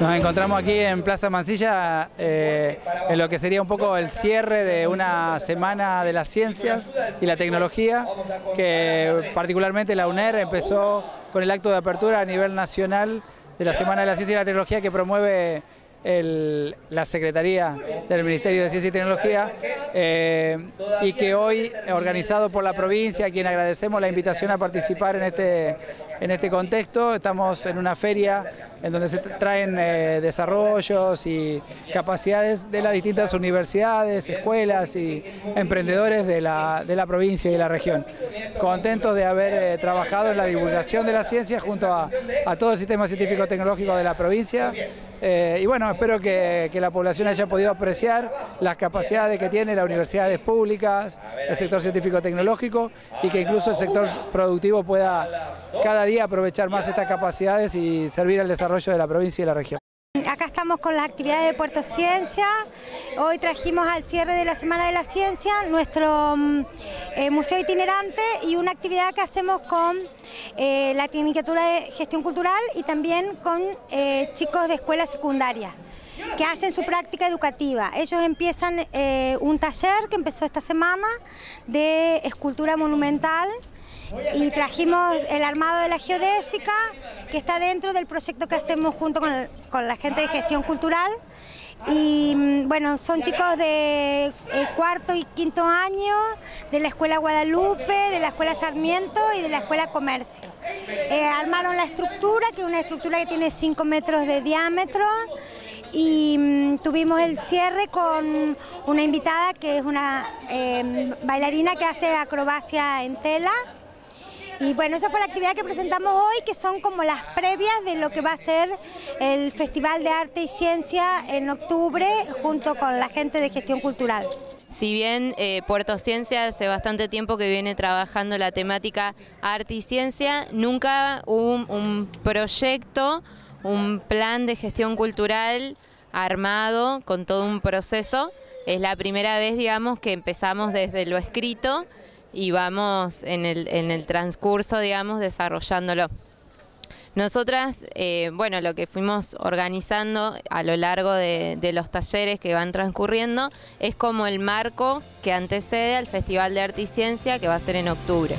Nos encontramos aquí en Plaza Mansilla, en lo que sería un poco el cierre de una semana de las ciencias y la tecnología, que particularmente la UNER empezó con el acto de apertura a nivel nacional de la Semana de la Ciencia y la Tecnología que promueve la Secretaría del Ministerio de Ciencia y Tecnología, y que hoy, organizado por la provincia, a quien agradecemos la invitación a participar en este contexto. Estamos en una feria en donde se traen desarrollos y capacidades de las distintas universidades, escuelas y emprendedores de la provincia y de la región. Contentos de haber trabajado en la divulgación de la ciencia junto a todo el sistema científico-tecnológico de la provincia. Y bueno, espero que la población haya podido apreciar las capacidades que tiene las universidades públicas, el sector científico-tecnológico, y que incluso el sector productivo pueda cada día aprovechar más estas capacidades y servir al desarrollo de la provincia y la región. Acá estamos con las actividades de Puerto Ciencia. Hoy trajimos al cierre de la Semana de la Ciencia nuestro museo itinerante y una actividad que hacemos con la Tecnicatura de Gestión Cultural y también con chicos de escuelas secundarias que hacen su práctica educativa. Ellos empiezan un taller que empezó esta semana de escultura monumental, y trajimos el armado de la geodésica, que está dentro del proyecto que hacemos junto con la gente de Gestión Cultural. Y bueno, son chicos de cuarto y quinto año, de la Escuela Guadalupe, de la Escuela Sarmiento y de la Escuela Comercio. Armaron la estructura, que es una estructura que tiene 5 metros de diámetro, y tuvimos el cierre con una invitada que es una bailarina que hace acrobacia en tela. Y bueno, esa fue la actividad que presentamos hoy, que son como las previas de lo que va a ser el Festival de Arte y Ciencia en octubre, junto con la gente de Gestión Cultural. Si bien Puerto Ciencia hace bastante tiempo que viene trabajando la temática arte y ciencia, nunca hubo un proyecto, un plan de gestión cultural armado con todo un proceso. Es la primera vez, digamos, que empezamos desde lo escrito y vamos en el transcurso, digamos, desarrollándolo. Nosotras, bueno, lo que fuimos organizando a lo largo de los talleres que van transcurriendo es como el marco que antecede al Festival de Arte y Ciencia, que va a ser en octubre.